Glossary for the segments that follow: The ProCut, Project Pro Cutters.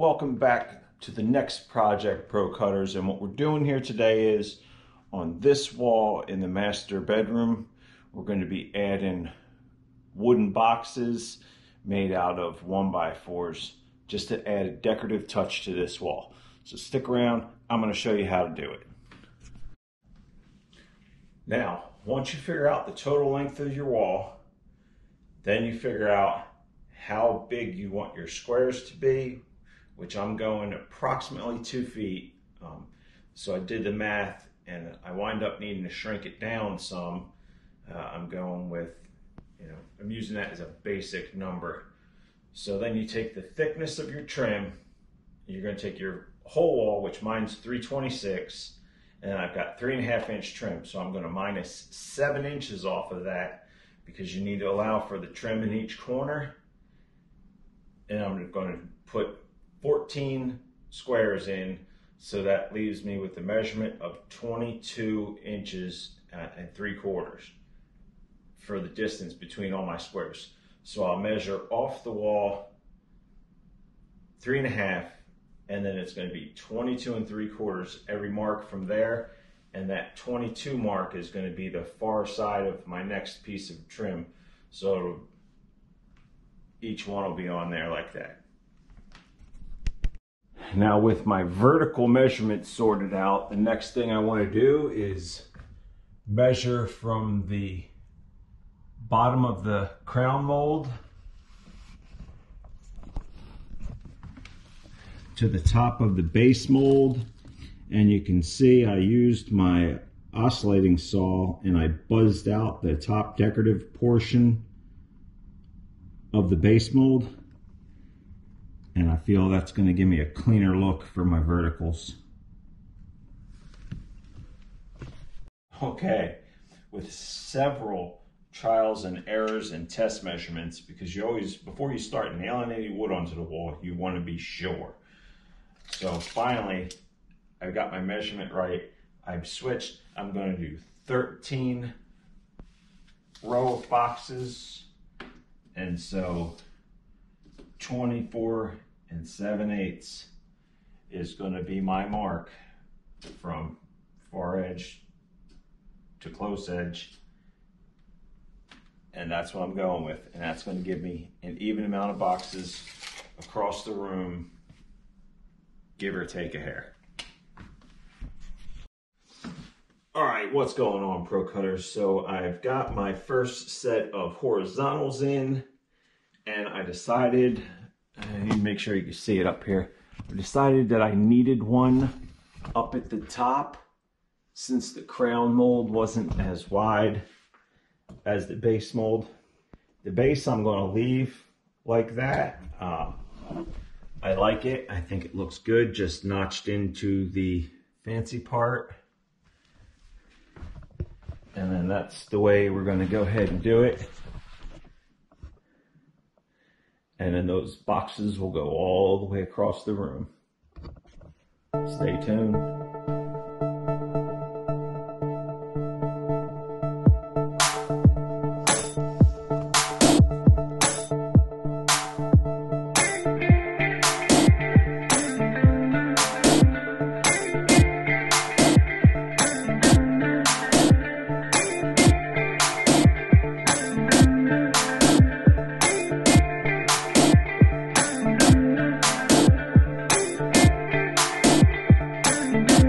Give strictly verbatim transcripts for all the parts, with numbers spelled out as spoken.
Welcome back to the next Project Pro Cutters, and what we're doing here today is on this wall in the master bedroom we're going to be adding wooden boxes made out of one by fours just to add a decorative touch to this wall. So stick around, I'm going to show you how to do it. Now once you figure out the total length of your wall, then you figure out how big you want your squares to be, which I'm going approximately two feet. Um, so I did the math and I wind up needing to shrink it down some. Uh, I'm going with, you know, I'm using that as a basic number. So then you take the thickness of your trim, you're gonna take your whole wall, which mine's three twenty-six, and I've got three and a half inch trim. So I'm gonna minus seven inches off of that because you need to allow for the trim in each corner. And I'm going to put fourteen squares in, so that leaves me with the measurement of twenty-two inches and three quarters for the distance between all my squares. So I'll measure off the wall three and a half, and then it's going to be twenty-two and three quarters every mark from there, and that twenty-two mark is going to be the far side of my next piece of trim. So it'll each one will be on there like that. Now with my vertical measurements sorted out, the next thing I want to do is measure from the bottom of the crown mold to the top of the base mold. And you can see I used my oscillating saw and I buzzed out the top decorative portion of the base mold, and I feel that's going to give me a cleaner look for my verticals. Okay, with several trials and errors and test measurements, because you always, before you start nailing any wood onto the wall, you want to be sure. So finally, I've got my measurement right. I've switched. I'm going to do thirteen row of boxes. And so twenty-four and seven eighths is going to be my mark from far edge to close edge. And that's what I'm going with. And that's going to give me an even amount of boxes across the room, give or take a hair. All right, what's going on, Pro Cutters? So I've got my first set of horizontals in, and I decided, I need to make sure you can see it up here. I decided that I needed one up at the top since the crown mold wasn't as wide as the base mold. The base I'm gonna leave like that. Uh, I like it, I think it looks good, just notched into the fancy part. And then that's the way we're going to go ahead and do it. And then those boxes will go all the way across the room. Stay tuned. We'll be right back.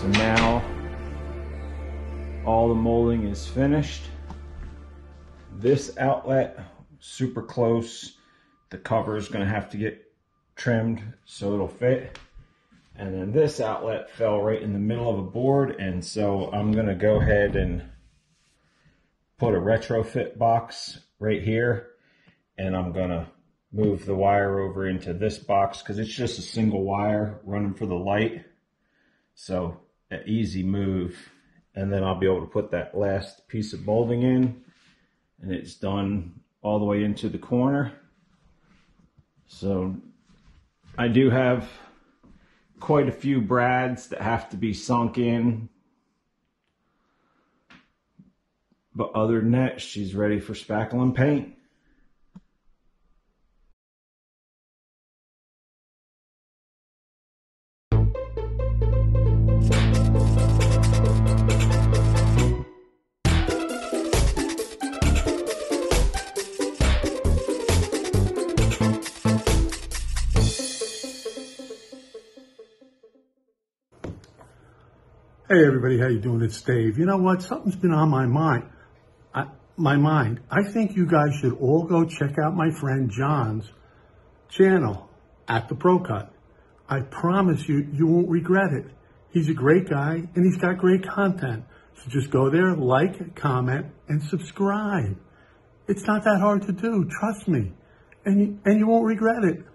So now all the molding is finished. This outlet, super close. The cover is going to have to get trimmed so it'll fit. And then this outlet fell right in the middle of a board, and so I'm going to go ahead and put a retrofit box right here, and I'm going to move the wire over into this box because it's just a single wire running for the light. So an easy move, and then I'll be able to put that last piece of molding in, and it's done all the way into the corner. So I do have quite a few brads that have to be sunk in, but other than that, she's ready for spackle and paint. Hey everybody, how you doing? It's Dave. You know what? Something's been on my mind. I, my mind. I think you guys should all go check out my friend John's channel at the Pro Cut. I promise you, you won't regret it. He's a great guy and he's got great content. So just go there, like, comment, and subscribe. It's not that hard to do. Trust me, and you, and you won't regret it.